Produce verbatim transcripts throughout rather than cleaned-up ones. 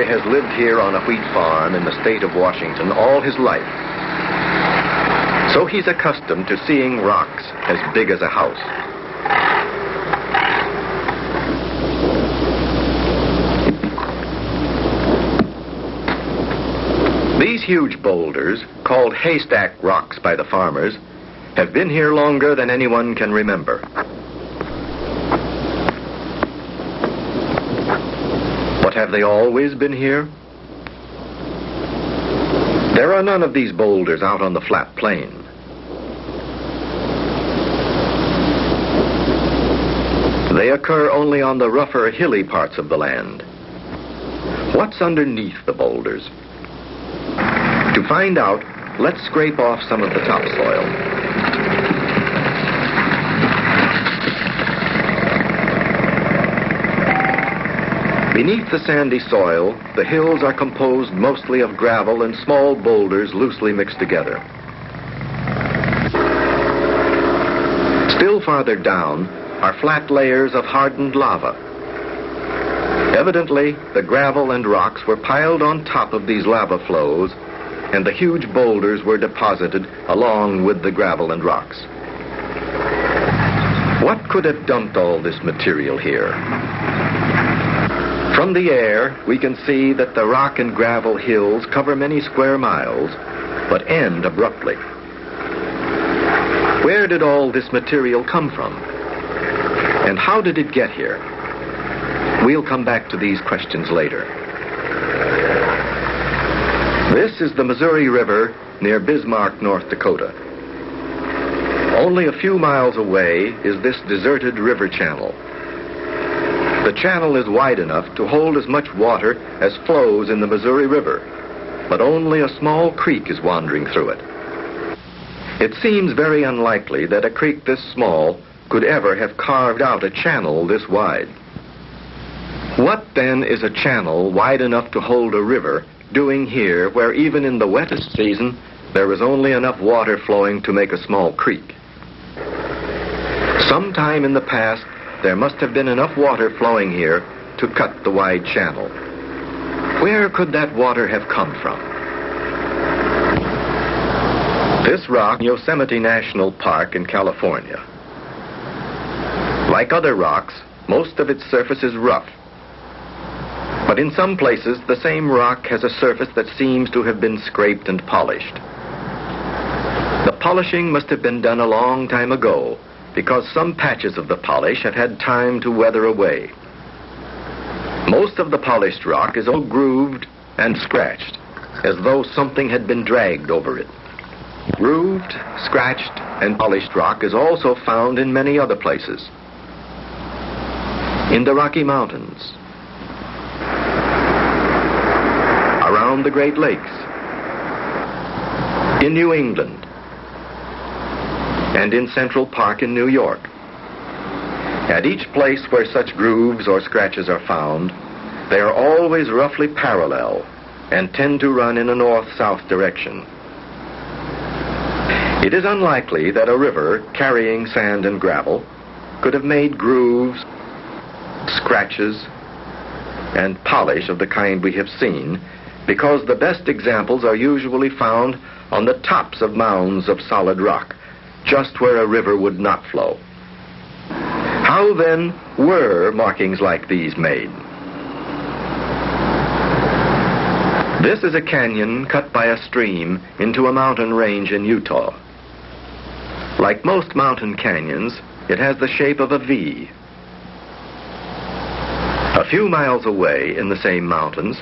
boy has lived here on a wheat farm in the state of Washington all his life. So he's accustomed to seeing rocks as big as a house. These huge boulders, called haystack rocks by the farmers, have been here longer than anyone can remember. But have they always been here? There are none of these boulders out on the flat plain. They occur only on the rougher, hilly parts of the land. What's underneath the boulders? To find out, let's scrape off some of the topsoil. Beneath the sandy soil, the hills are composed mostly of gravel and small boulders loosely mixed together. Still farther down are flat layers of hardened lava. Evidently, the gravel and rocks were piled on top of these lava flows, and the huge boulders were deposited along with the gravel and rocks. What could have dumped all this material here? From the air, we can see that the rock and gravel hills cover many square miles, but end abruptly. Where did all this material come from? And how did it get here? We'll come back to these questions later. This is the Missouri River near Bismarck, North Dakota. Only a few miles away is this deserted river channel. The channel is wide enough to hold as much water as flows in the Missouri River, but only a small creek is wandering through it. It seems very unlikely that a creek this small could ever have carved out a channel this wide. What then is a channel wide enough to hold a river doing here where even in the wettest season there is only enough water flowing to make a small creek? Sometime in the past there must have been enough water flowing here to cut the wide channel. Where could that water have come from? This rock, Yosemite National Park in California. Like other rocks, most of its surface is rough. But in some places, the same rock has a surface that seems to have been scraped and polished. The polishing must have been done a long time ago, because some patches of the polish have had time to weather away. Most of the polished rock is all grooved and scratched, as though something had been dragged over it. Grooved, scratched, and polished rock is also found in many other places. In the Rocky Mountains, around the Great Lakes, in New England, and in Central Park in New York. At each place where such grooves or scratches are found, they are always roughly parallel and tend to run in a north-south direction. It is unlikely that a river carrying sand and gravel could have made grooves, scratches, and polish of the kind we have seen, because the best examples are usually found on the tops of mounds of solid rock, just where a river would not flow. How then were markings like these made? This is a canyon cut by a stream into a mountain range in Utah. Like most mountain canyons, it has the shape of a V. A few miles away in the same mountains,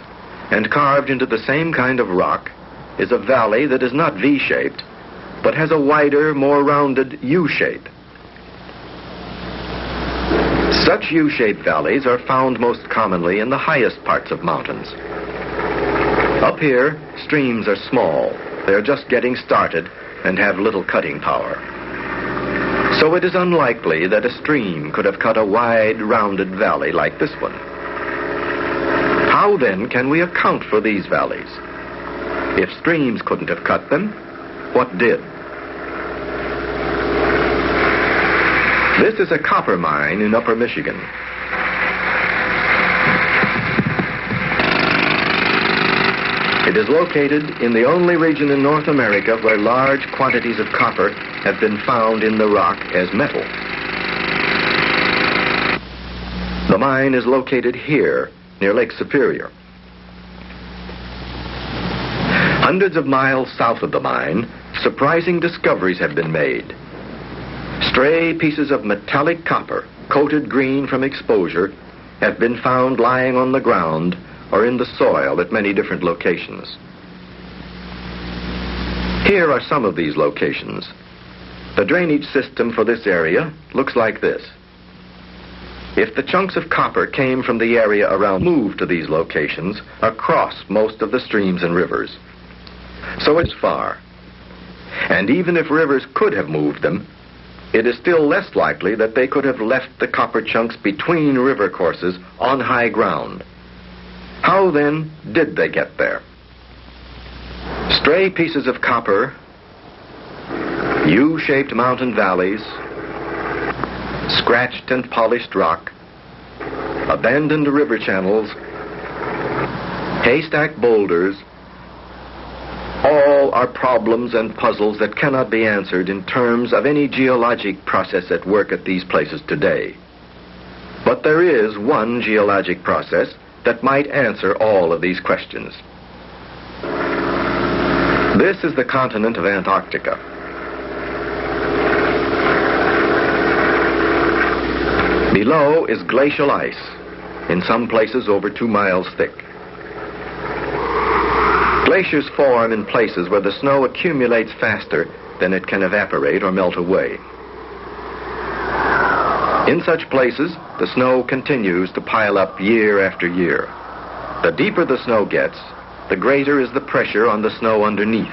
and carved into the same kind of rock, is a valley that is not V-shaped, but has a wider, more rounded U-shape. Such U-shaped valleys are found most commonly in the highest parts of mountains. Up here, streams are small. They're just getting started and have little cutting power. So it is unlikely that a stream could have cut a wide, rounded valley like this one. How then can we account for these valleys? If streams couldn't have cut them, what did? This is a copper mine in Upper Michigan. It is located in the only region in North America where large quantities of copper have been found in the rock as metal. The mine is located here, near Lake Superior. Hundreds of miles south of the mine, surprising discoveries have been made. Stray pieces of metallic copper, coated green from exposure, have been found lying on the ground or in the soil at many different locations. Here are some of these locations. The drainage system for this area looks like this. If the chunks of copper came from the area around, moved to these locations across most of the streams and rivers. So it's far. And even if rivers could have moved them, it is still less likely that they could have left the copper chunks between river courses on high ground. How then did they get there? Stray pieces of copper, U-shaped mountain valleys, scratched and polished rock, abandoned river channels, haystack boulders, all are problems and puzzles that cannot be answered in terms of any geologic process at work at these places today. But there is one geologic process that might answer all of these questions. This is the continent of Antarctica. Below is glacial ice, in some places over two miles thick. Glaciers form in places where the snow accumulates faster than it can evaporate or melt away. In such places, the snow continues to pile up year after year. The deeper the snow gets, the greater is the pressure on the snow underneath.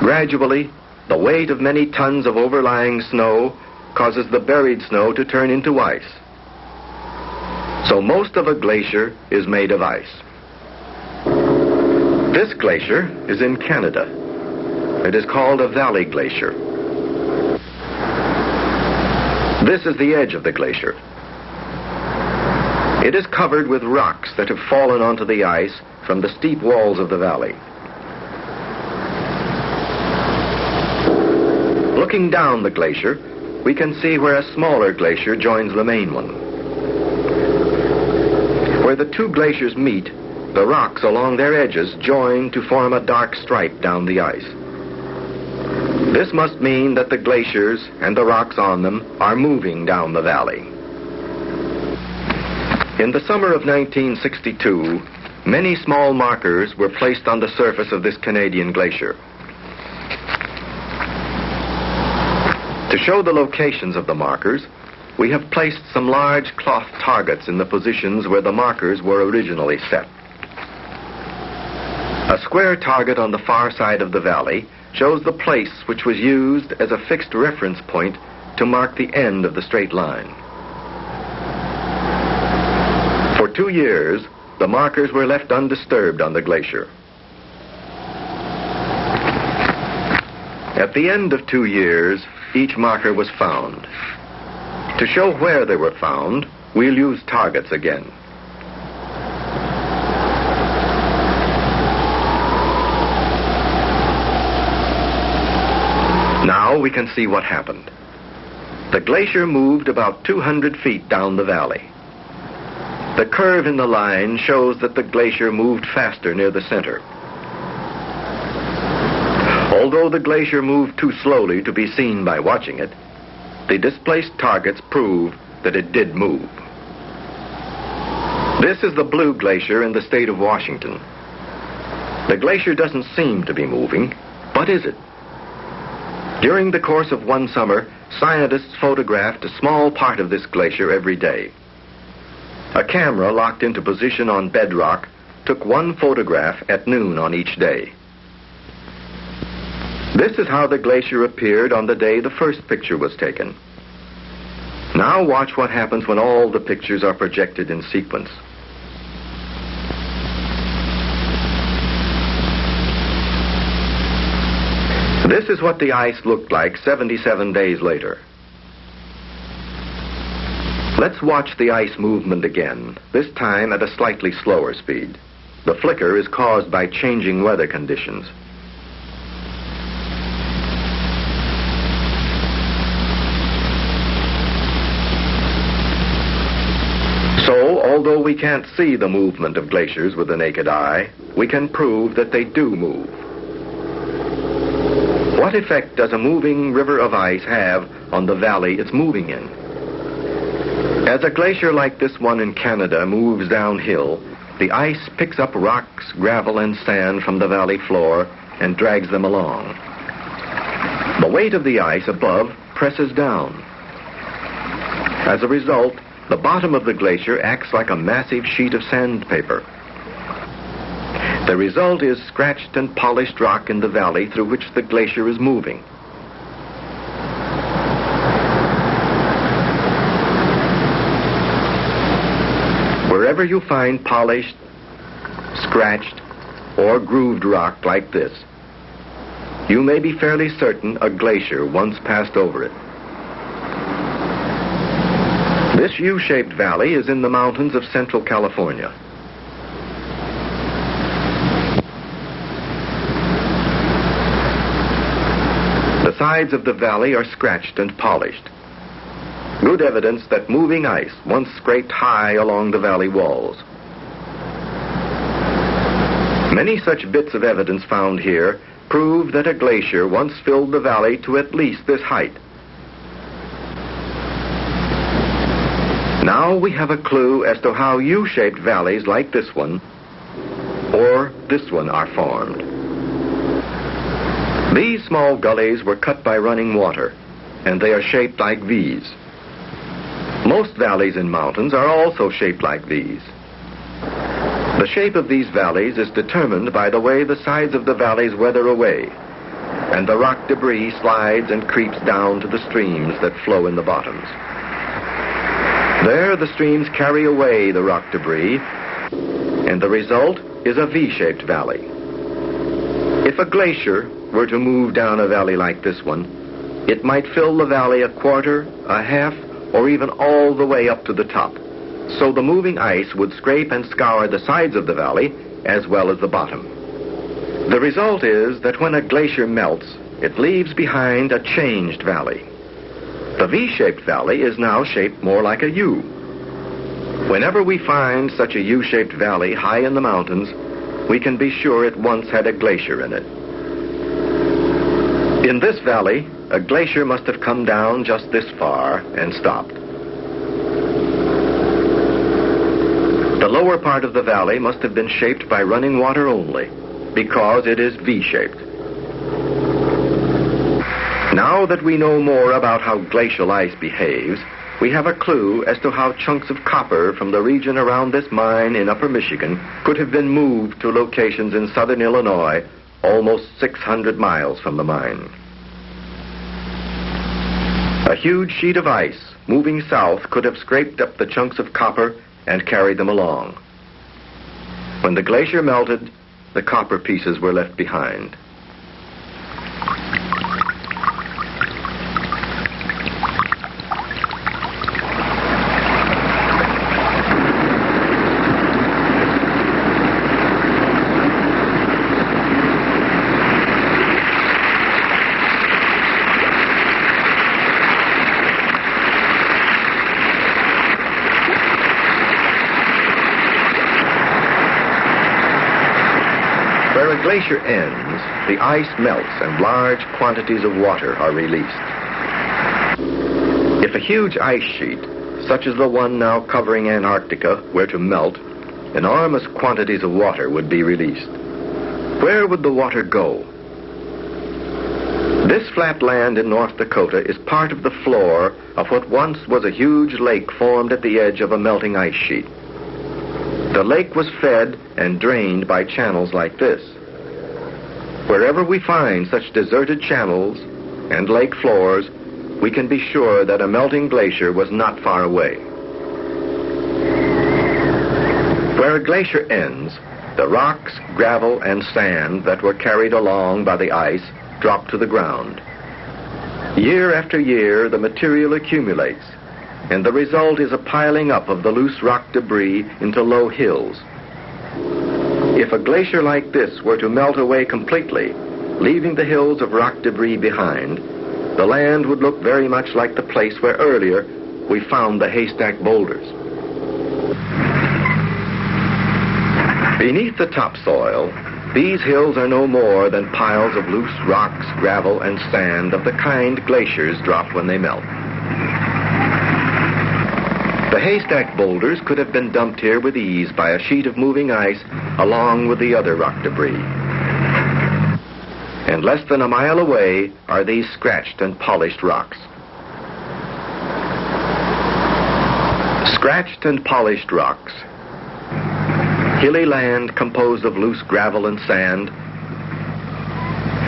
Gradually, the weight of many tons of overlying snow causes the buried snow to turn into ice. So most of a glacier is made of ice. This glacier is in Canada. It is called a valley glacier. This is the edge of the glacier. It is covered with rocks that have fallen onto the ice from the steep walls of the valley. Looking down the glacier, we can see where a smaller glacier joins the main one. Where the two glaciers meet, the rocks along their edges join to form a dark stripe down the ice. This must mean that the glaciers and the rocks on them are moving down the valley. In the summer of nineteen sixty-two, many small markers were placed on the surface of this Canadian glacier to show the locations of the markers. We have placed some large cloth targets in the positions where the markers were originally set. A square target on the far side of the valley shows the place which was used as a fixed reference point to mark the end of the straight line. For two years, the markers were left undisturbed on the glacier. At the end of two years, each marker was found. To show where they were found, we'll use targets again. Now we can see what happened. The glacier moved about two hundred feet down the valley. The curve in the line shows that the glacier moved faster near the center. Although the glacier moved too slowly to be seen by watching it, the displaced targets prove that it did move. This is the Blue Glacier in the state of Washington. The glacier doesn't seem to be moving, but is it? During the course of one summer, scientists photographed a small part of this glacier every day. A camera locked into position on bedrock took one photograph at noon on each day. This is how the glacier appeared on the day the first picture was taken. Now watch what happens when all the pictures are projected in sequence. This is what the ice looked like seventy-seven days later. Let's watch the ice movement again, this time at a slightly slower speed. The flicker is caused by changing weather conditions. So, although we can't see the movement of glaciers with the naked eye, we can prove that they do move. What effect does a moving river of ice have on the valley it's moving in? As a glacier like this one in Canada moves downhill, the ice picks up rocks, gravel, and sand from the valley floor and drags them along. The weight of the ice above presses down. As a result, the bottom of the glacier acts like a massive sheet of sandpaper. The result is scratched and polished rock in the valley through which the glacier is moving. Wherever you find polished, scratched, or grooved rock like this, you may be fairly certain a glacier once passed over it. This U-shaped valley is in the mountains of Central California. The sides of the valley are scratched and polished. Good evidence that moving ice once scraped high along the valley walls. Many such bits of evidence found here prove that a glacier once filled the valley to at least this height. Now we have a clue as to how U-shaped valleys like this one or this one are formed. These small gullies were cut by running water, and they are shaped like V's. Most valleys in mountains are also shaped like these. The shape of these valleys is determined by the way the sides of the valleys weather away, and the rock debris slides and creeps down to the streams that flow in the bottoms. There, the streams carry away the rock debris, and the result is a V-shaped valley. If a glacier were to move down a valley like this one, it might fill the valley a quarter, a half, or even all the way up to the top. So the moving ice would scrape and scour the sides of the valley as well as the bottom. The result is that when a glacier melts, it leaves behind a changed valley. The V-shaped valley is now shaped more like a U. Whenever we find such a U-shaped valley high in the mountains, we can be sure it once had a glacier in it. In this valley, a glacier must have come down just this far and stopped. The lower part of the valley must have been shaped by running water only, because it is V-shaped. Now that we know more about how glacial ice behaves, we have a clue as to how chunks of copper from the region around this mine in Upper Michigan could have been moved to locations in southern Illinois, almost six hundred miles from the mine. A huge sheet of ice moving south could have scraped up the chunks of copper and carried them along. When the glacier melted, the copper pieces were left behind. When the glacier ends, the ice melts and large quantities of water are released. If a huge ice sheet, such as the one now covering Antarctica, were to melt, enormous quantities of water would be released. Where would the water go? This flat land in North Dakota is part of the floor of what once was a huge lake formed at the edge of a melting ice sheet. The lake was fed and drained by channels like this. Wherever we find such deserted channels and lake floors, we can be sure that a melting glacier was not far away. Where a glacier ends, the rocks, gravel, and sand that were carried along by the ice drop to the ground. Year after year, the material accumulates, and the result is a piling up of the loose rock debris into low hills. If a glacier like this were to melt away completely, leaving the hills of rock debris behind, the land would look very much like the place where earlier we found the haystack boulders. Beneath the topsoil, these hills are no more than piles of loose rocks, gravel, and sand of the kind glaciers drop when they melt. The haystack boulders could have been dumped here with ease by a sheet of moving ice along with the other rock debris. And less than a mile away are these scratched and polished rocks. Scratched and polished rocks. Hilly land composed of loose gravel and sand,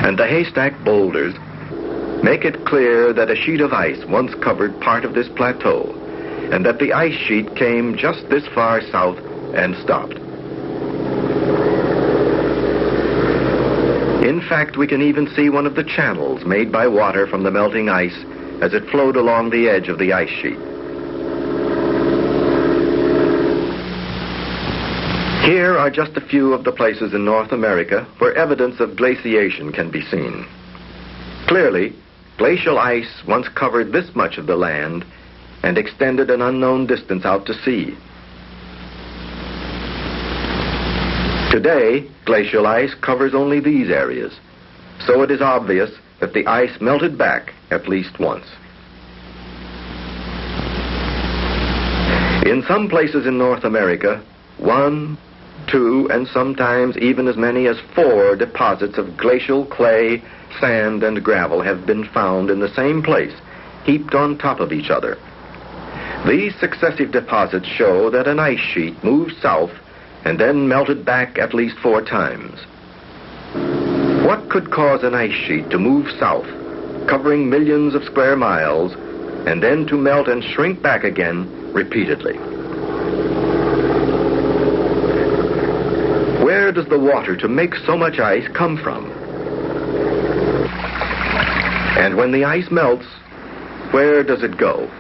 and the haystack boulders make it clear that a sheet of ice once covered part of this plateau, and that the ice sheet came just this far south and stopped. In fact, we can even see one of the channels made by water from the melting ice as it flowed along the edge of the ice sheet. Here are just a few of the places in North America where evidence of glaciation can be seen. Clearly, glacial ice once covered this much of the land and extended an unknown distance out to sea. Today, glacial ice covers only these areas, so it is obvious that the ice melted back at least once. In some places in North America, one, two, and sometimes even as many as four deposits of glacial clay, sand, and gravel have been found in the same place, heaped on top of each other. These successive deposits show that an ice sheet moved south and then melted back at least four times. What could cause an ice sheet to move south, covering millions of square miles, and then to melt and shrink back again repeatedly? Where does the water to make so much ice come from? And when the ice melts, where does it go?